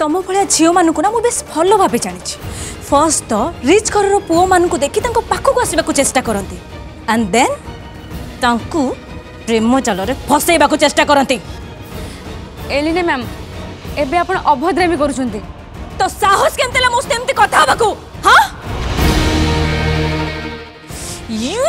तुम भाया झील मानक ना मुझे बेस भल भाव जानी फर्स्ट तो रिच घर पुओ मानक देखी पाखक आसवाक चेष्टा करती एंड देन प्रेम चाल फसैवा चेष्टा करती। एलिने मैम एबे आपण अभद्रामी करुछंती तो साहस केमतेला मोस्ते एमती कथा हबाकू हां you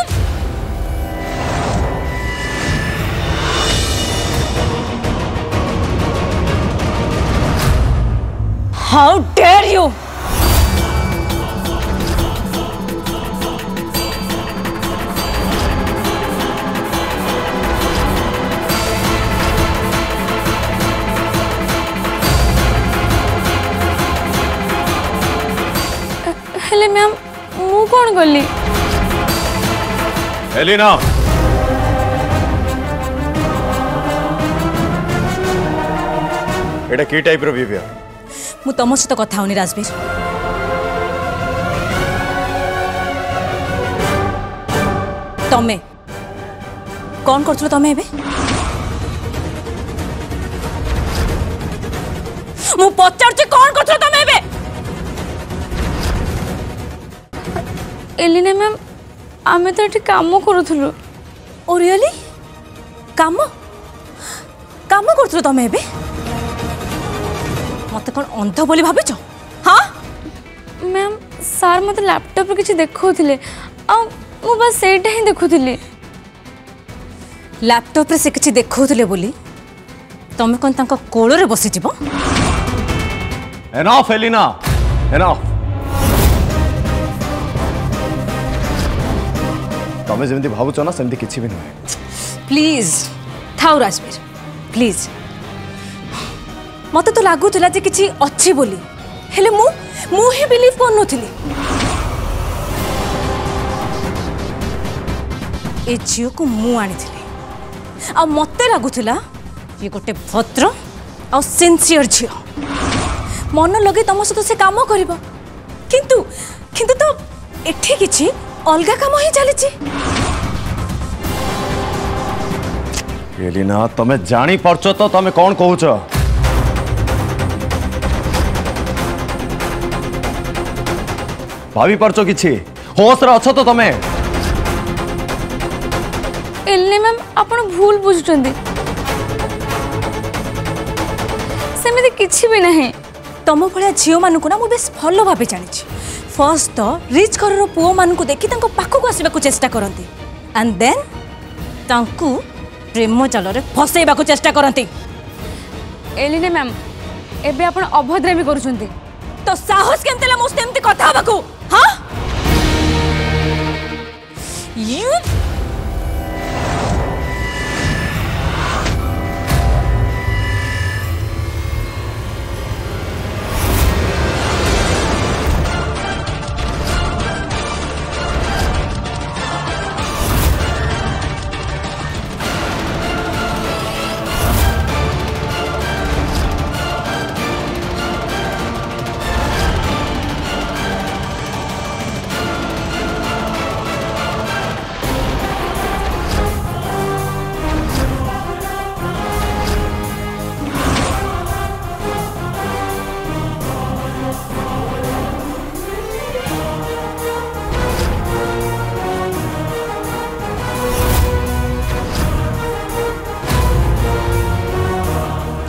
how dare you ma'am मु कौन गली एलिना एटा की टाइप रो बिहेवियर मु तुम सहित कथा होनी राजवीर तमे कौन करथलो तमे एबे मु पचार छी कौन करथलो तमे एबे एलिना मैम आम तो ये कम करूँ ओ रियली कम कम करूँ तुम ए मत कौन अंध बोली भाभी चो हाँ मैम सार मत लैपटॉप किसी देखा बस से ही देखुली लैपटॉप से किसी देखा बोली तुम कौन तक कोल रे बसी जीव एनाफ एलिना एनाफ तमें जमी भाव ना सेमती किसी भी नुहे प्लीज थाउ राजवीर प्लीज मत तो लगुला कि अच्छी बोली हेले मु ही बिलीव कर नी झील को मुझे आ मत लगुला ये गोटे भद्र आ सिंसियर झील मन लगे तुम सहित से कम कर किंतु किंतु तो एठी किछि अलगा काम ही चली एलिना तमें जानी पार्च तो तमें कौन कहूच भावी पार्च कि होश रे अछ तो तमें एलिना मैम आपन भूल बुझुचंदी सेमेदे किछि भी नहीं तुम भाया झील मानक ना मुझे बेस भल भाव जानी फर्स्ट तो रिच घर पुओ मानक देखी पाखक आसवाक चेष्टा करती एंड देन प्रेम चाल फसैवा चेष्टा करती। एलिना मैम एबे आपण अभद्रामी करुछंती तो साहस केमतेला मोस्ते एमती कथा हबाकू हां यू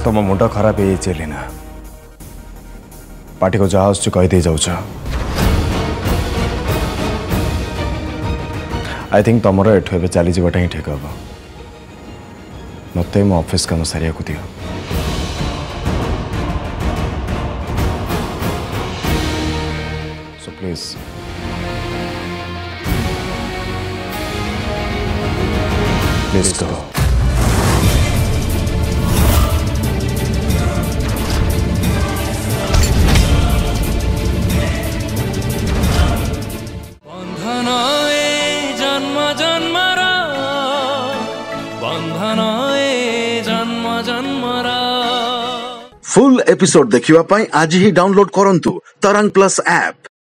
तुम मुंड खराब हो एलिना पार्टी को जहा कहीदे जाऊच आई थिंक तुम एठू चली जावाटा ही ठीक हम मत मो ऑफिस कम सारे दि सो प्लीज प्लीज करो फुल एपिसोड देखिवा पाई आज ही डाउनलोड करंतु तरंग प्लस ऐप।